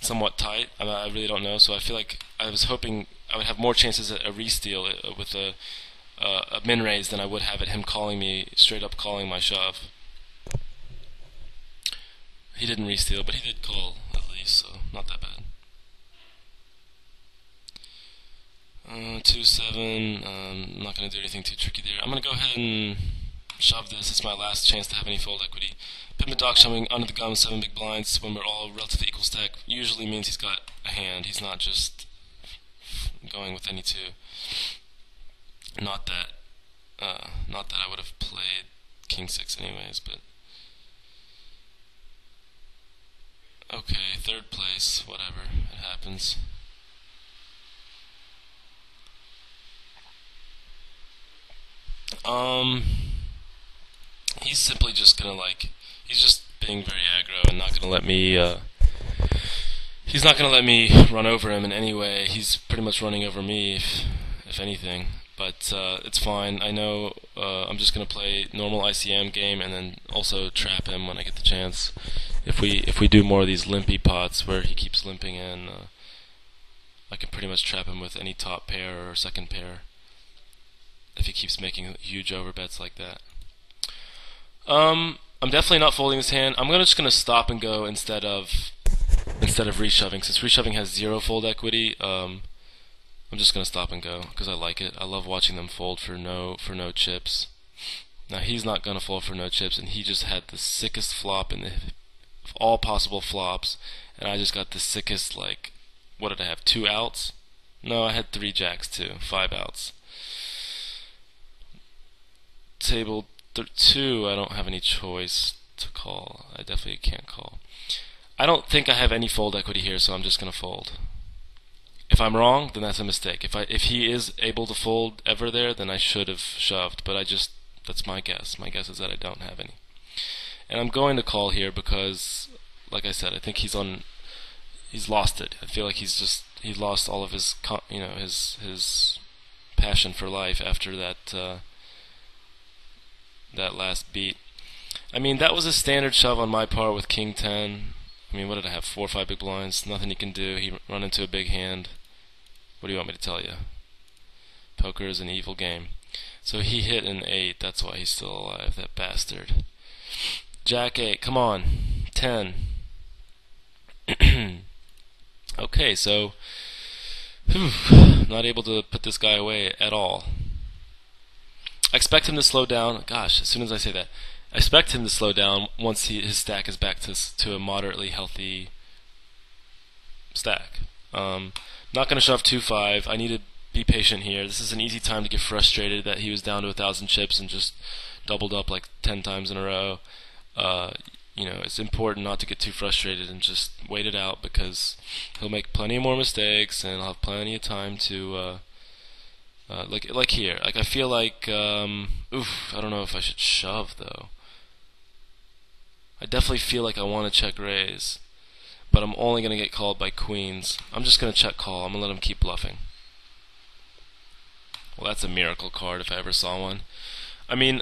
somewhat tight. I, I really don't know. So I feel like I was hoping I would have more chances at a re-steal with a, uh, a min raise than I would have at him calling me straight up calling my shove. He didn't re-steal, but he did call at least, so not that bad. Uh, two seven. Um, I'm not gonna do anything too tricky there. I'm gonna go ahead and shove this. It's my last chance to have any fold equity. Pimpin' Donks shoving under the gun with seven big blinds when we're all relatively equal stack usually means he's got a hand. He's not just going with any two. Not that. Uh, not that I would have played king six anyways, but. Okay, third place. Whatever, it happens. Um, he's simply just gonna like, he's just being very aggro and not gonna let me, uh, he's not gonna let me run over him in any way. He's pretty much running over me, if, if anything, but, uh, it's fine. I know, uh, I'm just gonna play normal I C M game and then also trap him when I get the chance. If we, if we do more of these limpy pots where he keeps limping in, uh, I can pretty much trap him with any top pair or second pair. If he keeps making huge overbets like that. Um, I'm definitely not folding this hand. I'm gonna, just going to stop and go instead of instead of reshoving. Since reshoving has zero fold equity, um, I'm just going to stop and go because I like it. I love watching them fold for no for no chips. Now he's not going to fold for no chips, and he just had the sickest flop in the, of all possible flops, and I just got the sickest, like, what did I have, two outs? No, I had three jacks too, five outs. Table two, I don't have any choice to call. I definitely can't call. I don't think I have any fold equity here, so I'm just going to fold. If I'm wrong, then that's a mistake. If I if he is able to fold ever there, then I should have shoved, but I just, that's my guess. My guess is that I don't have any. And I'm going to call here because, like I said, I think he's on, he's lost it. I feel like he's just, he lost all of his, you know, his his passion for life after that uh, that last beat. I mean, that was a standard shove on my part with King ten. I mean, what did I have? Four or five big blinds. Nothing he can do. He run into a big hand. What do you want me to tell you? Poker is an evil game. So he hit an eight. That's why he's still alive. That bastard. Jack eight. Come on. Ten. Okay, so whew, not able to put this guy away at all. I expect him to slow down. Gosh, as soon as I say that, I expect him to slow down once he, his stack is back to to a moderately healthy stack. Um, not going to shove two five. I need to be patient here. This is an easy time to get frustrated that he was down to a thousand chips and just doubled up like ten times in a row. Uh, you know, it's important not to get too frustrated and just wait it out, because he'll make plenty more mistakes and I'll have plenty of time to uh, uh, like like here. Like I feel like um, oof. I don't know if I should shove though. I definitely feel like I want to check raise, but I'm only gonna get called by queens. I'm just gonna check call. I'm gonna let him keep bluffing. Well, that's a miracle card if I ever saw one. I mean,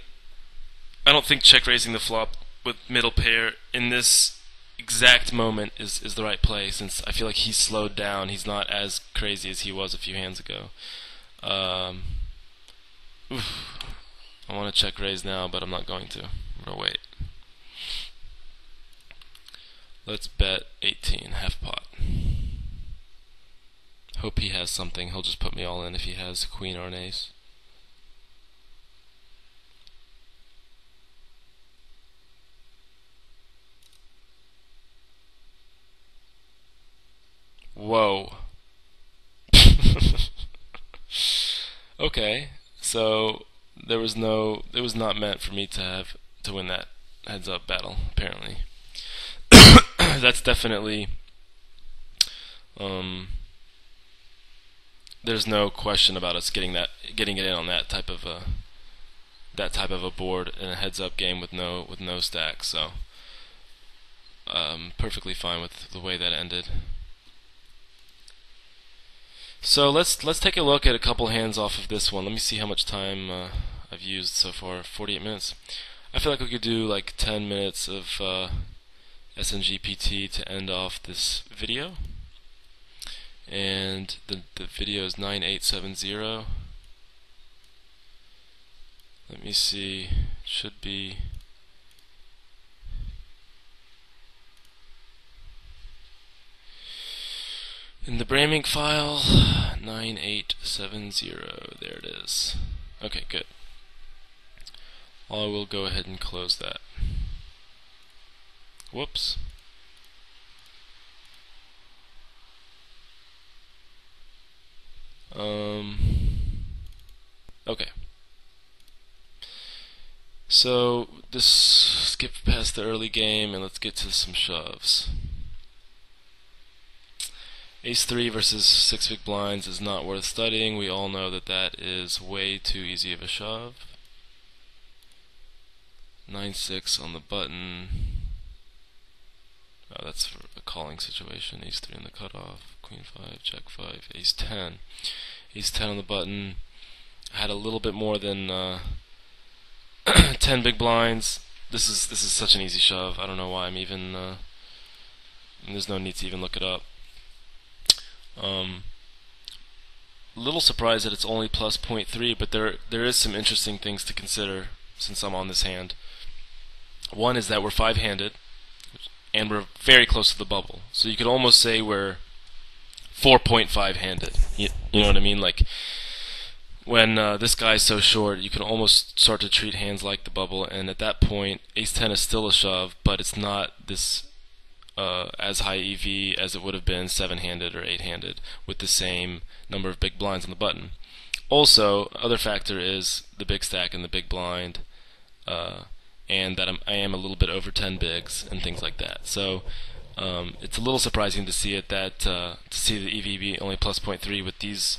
I don't think check raising the flop with middle pair in this exact moment is, is the right play, since I feel like he's slowed down. He's not as crazy as he was a few hands ago. Um, oof. I want to check raise now, but I'm not going to. I'm going to wait. Let's bet eighteen, half pot. Hope he has something. He'll just put me all in if he has a queen or an ace. Whoa. Okay, so there was no, it was not meant for me to have to win that heads up battle, apparently. That's definitely, um, there's no question about us getting that, getting it in on that type of a, that type of a board in a heads up game with no, with no stack. So, um, perfectly fine with the way that ended. So let's let's take a look at a couple hands off of this one. Let me see how much time uh, I've used so far. forty-eight minutes. I feel like we could do like ten minutes of uh, S N G P T to end off this video. And the the video is nine eight seven zero. Let me see. It should be. In the Braminc file, nine eight seven zero, there it is. Okay, good. I will go ahead and close that. Whoops. Um, okay. So, let's skip past the early game and let's get to some shoves. Ace three versus six big blinds is not worth studying. We all know that that is way too easy of a shove. nine six on the button. Oh, that's for a calling situation. Ace three on the cutoff. Queen five, Jack five, Ace ten. Ace ten on the button. I had a little bit more than uh, ten big blinds. This is this is such an easy shove. I don't know why I'm even. Uh, there's no need to even look it up. Um, little surprised that it's only plus point three, but there there is some interesting things to consider since I'm on this hand. One is that we're five-handed, and we're very close to the bubble. So you could almost say we're four point five handed. You, you know what I mean? Like, when uh, this guy's so short, you can almost start to treat hands like the bubble, and at that point, ace ten is still a shove, but it's not this uh, as high E V as it would have been seven-handed or eight-handed with the same number of big blinds on the button. Also, other factor is the big stack and the big blind, uh, and that I'm, I am a little bit over ten bigs and things like that. So um, it's a little surprising to see it that uh, to see the E V be only plus zero point three with these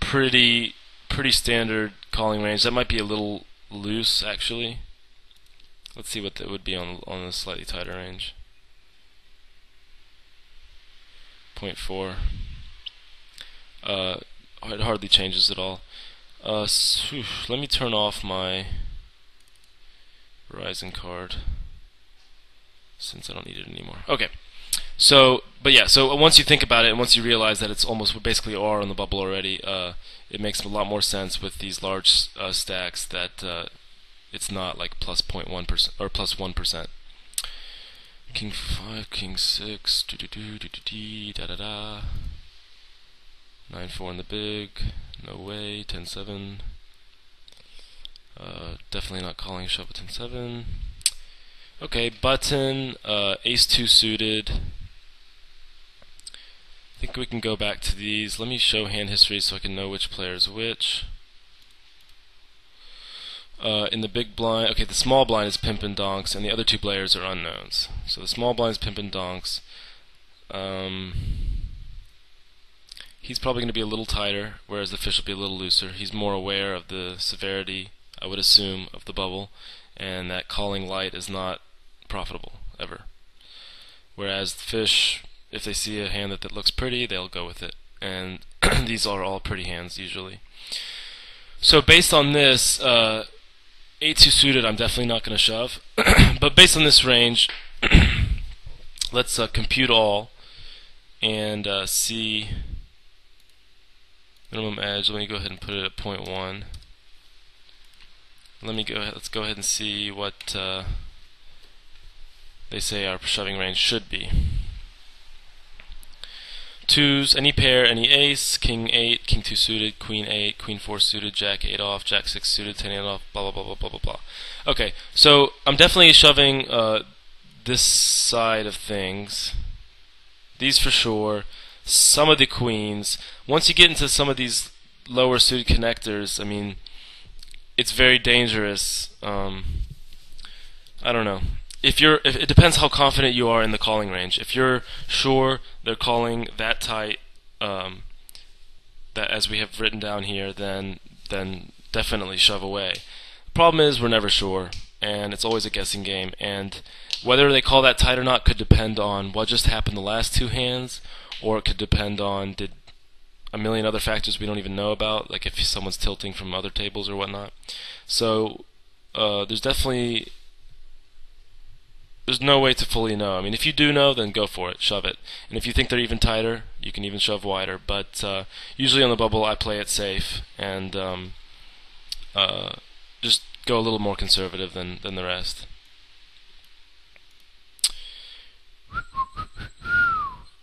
pretty pretty standard calling range. That might be a little loose actually. Let's see what that would be on on a slightly tighter range. zero point four. Uh, it hardly changes at all. Uh, so, let me turn off my Verizon card since I don't need it anymore. Okay, so but yeah, so once you think about it and once you realize that it's almost basically O R on the bubble already, uh, it makes a lot more sense with these large uh, stacks that uh, it's not like plus zero point one percent or plus one percent. King five, king six, do do do do do da da da. Nine four in the big, no way. Ten seven. Uh, definitely not calling shove with ten seven. Okay, button, uh, ace two suited. I think we can go back to these. Let me show hand history so I can know which player is which. Uh, in the big blind, okay, the small blind is Pimpin' Donks, and the other two players are unknowns. So the small blind is Pimpin' Donks. Um, he's probably going to be a little tighter, whereas the fish will be a little looser. He's more aware of the severity, I would assume, of the bubble, and that calling light is not profitable ever. Whereas the fish, if they see a hand that, that looks pretty, they'll go with it, and these are all pretty hands usually. So based on this, uh, eight two suited I'm definitely not going to shove, but based on this range, let's uh, compute all and uh, see minimum edge. Let me go ahead and put it at zero point one. Let me go ahead, let's go ahead and see what uh, they say our shoving range should be. Twos, any pair, any ace, king eight, king two suited, queen eight, queen four suited, jack eight off, jack six suited, ten eight off, blah blah blah blah blah blah. Okay, so I'm definitely shoving uh, this side of things. These for sure. Some of the queens. Once you get into some of these lower suited connectors, I mean, it's very dangerous. Um, I don't know. If you're, if, it depends how confident you are in the calling range. If you're sure they're calling that tight, um, that as we have written down here, then then definitely shove away. Problem is we're never sure, and it's always a guessing game. And whether they call that tight or not could depend on what just happened the last two hands, or it could depend on did. a million other factors we don't even know about, like if someone's tilting from other tables or whatnot. So uh, there's definitely there's no way to fully know. I mean, if you do know, then go for it, shove it. And if you think they're even tighter, you can even shove wider. But uh, usually on the bubble, I play it safe and um, uh, just go a little more conservative than than the rest.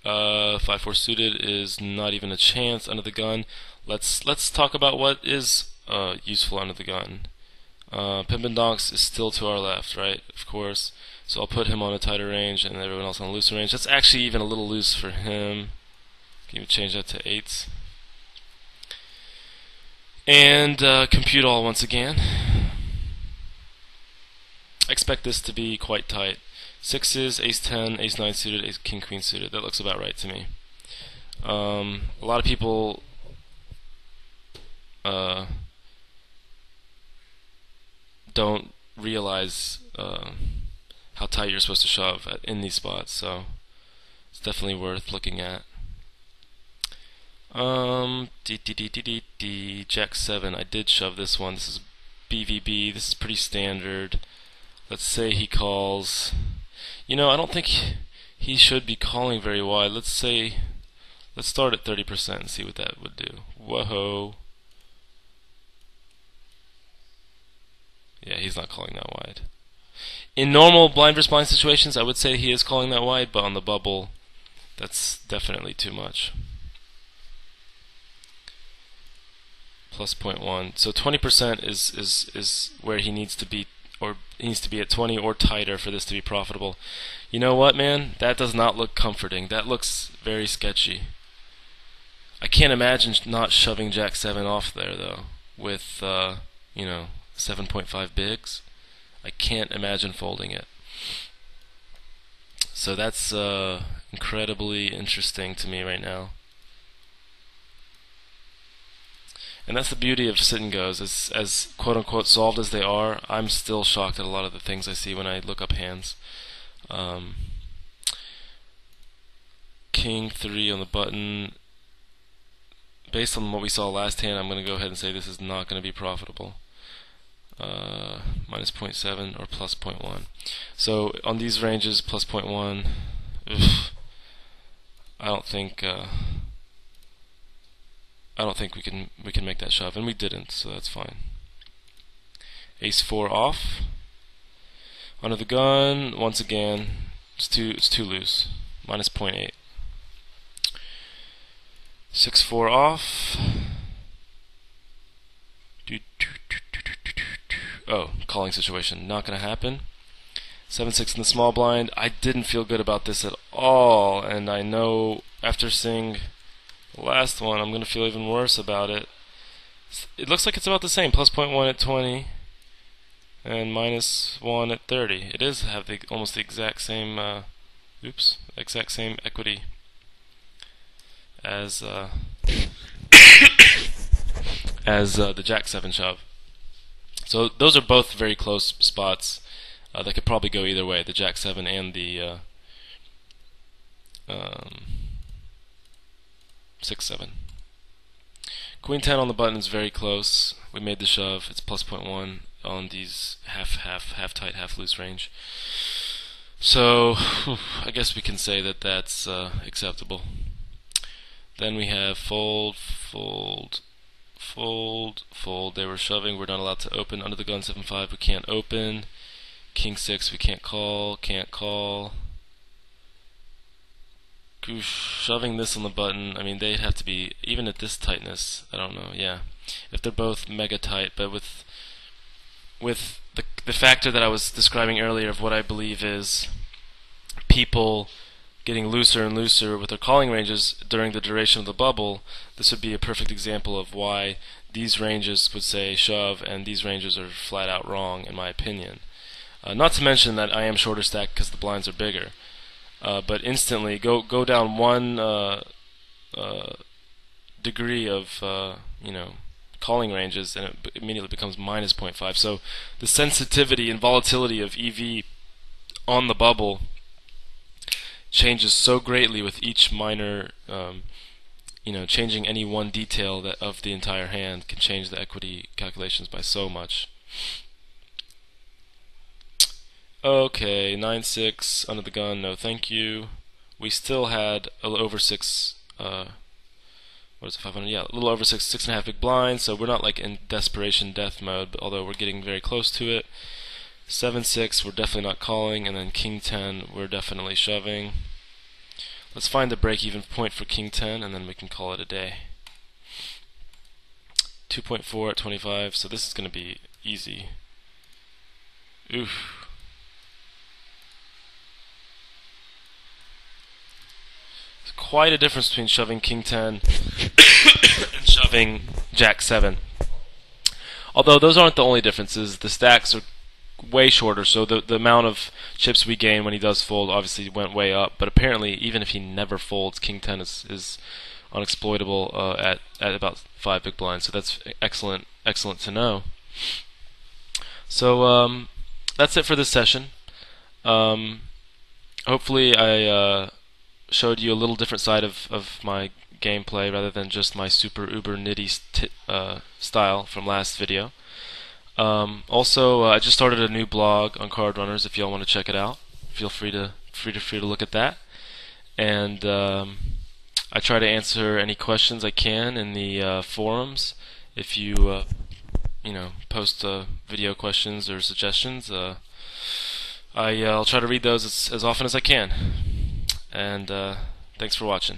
Uh, five four suited is not even a chance under the gun. Let's let's talk about what is uh, useful under the gun. Uh, Pimpin' Donks is still to our left, right? Of course. So I'll put him on a tighter range and everyone else on a looser range. That's actually even a little loose for him. Can you change that to eights? And uh, compute all once again. I expect this to be quite tight. Sixes, ace ten, ace nine suited, ace king queen suited. That looks about right to me. Um, a lot of people uh, don't realize uh, how tight you're supposed to shove at, in these spots, so it's definitely worth looking at. Um, d d d d d d jack seven. I did shove this one. This is B V B. This is pretty standard. Let's say he calls. You know, I don't think he should be calling very wide. Let's say, let's start at thirty percent and see what that would do. Whoa. Yeah, he's not calling that wide. In normal blind versus blind situations, I would say he is calling that wide, but on the bubble, that's definitely too much. Plus zero point one, so twenty percent is is is where he needs to be, or he needs to be at twenty or tighter for this to be profitable. You know what, man? That does not look comforting. That looks very sketchy. I can't imagine not shoving Jack Seven off there though, with uh, you know, seven point five bigs. I can't imagine folding it. So that's uh, incredibly interesting to me right now. And that's the beauty of sit and goes. As, as quote unquote solved as they are, I'm still shocked at a lot of the things I see when I look up hands. Um, King three on the button. Based on what we saw last hand, I'm going to go ahead and say this is not going to be profitable. Uh, minus zero point seven or plus zero point one. So on these ranges, plus zero point one. Oof, I don't think. Uh, I don't think we can we can make that shove, and we didn't, so that's fine. Ace four off. Under the gun once again. It's too it's too loose. Minus zero point eight. Six four off. Oh, calling situation not going to happen. Seven six in the small blind. I didn't feel good about this at all, and I know after seeing last one, I'm going to feel even worse about it. It looks like it's about the same, plus zero point one at twenty and minus one at thirty. It is have the, almost the exact same uh, oops, exact same equity as uh, as uh, the Jack seven shove. So those are both very close spots uh, that could probably go either way, the Jack seven and the uh, um, six seven. Queen ten on the button is very close. We made the shove. It's plus zero point one on these half, half, half tight, half loose range. So whew, I guess we can say that that's uh, acceptable. Then we have fold, fold, fold, fold. They were shoving. We're not allowed to open. Under the gun seven five. We can't open. King six. We can't call. Can't call. Shoving this on the button, I mean, they'd have to be, even at this tightness, I don't know, yeah, if they're both mega tight, but with with the, the factor that I was describing earlier of what I believe is people getting looser and looser with their calling ranges during the duration of the bubble, this would be a perfect example of why these ranges would say shove and these ranges are flat out wrong, in my opinion. Uh, not to mention that I am shorter stacked because the blinds are bigger. Uh, but instantly, go go down one uh, uh, degree of uh, you know, calling ranges, and it b immediately becomes minus zero point five. So the sensitivity and volatility of E V on the bubble changes so greatly with each minor, um, you know, changing any one detail that of the entire hand can change the equity calculations by so much. Okay, nine six, under the gun, no thank you. We still had a little over six, uh, what is it, five hundred? Yeah, a little over six, six and a half big blind, so we're not like in desperation death mode, but although we're getting very close to it. seven six, we're definitely not calling, and then King ten, we're definitely shoving. Let's find the break-even point for King ten, and then we can call it a day. two point four at twenty-five, so this is going to be easy. Oof. Quite a difference between shoving King ten and shoving Jack seven. Although those aren't the only differences. The stacks are way shorter, so the, the amount of chips we gain when he does fold obviously went way up, but apparently even if he never folds, King ten is, is unexploitable uh, at, at about five big blinds, so that's excellent, excellent to know. So um, that's it for this session. Um, hopefully I... Uh, showed you a little different side of, of my gameplay rather than just my super uber nitty st uh, style from last video. Um, also, uh, I just started a new blog on Card Runners. If y'all want to check it out, feel free to free to free to look at that. And um, I try to answer any questions I can in the uh, forums. If you uh, you know post uh, video questions or suggestions, uh, I, uh, I'll try to read those as, as often as I can. And uh, thanks for watching.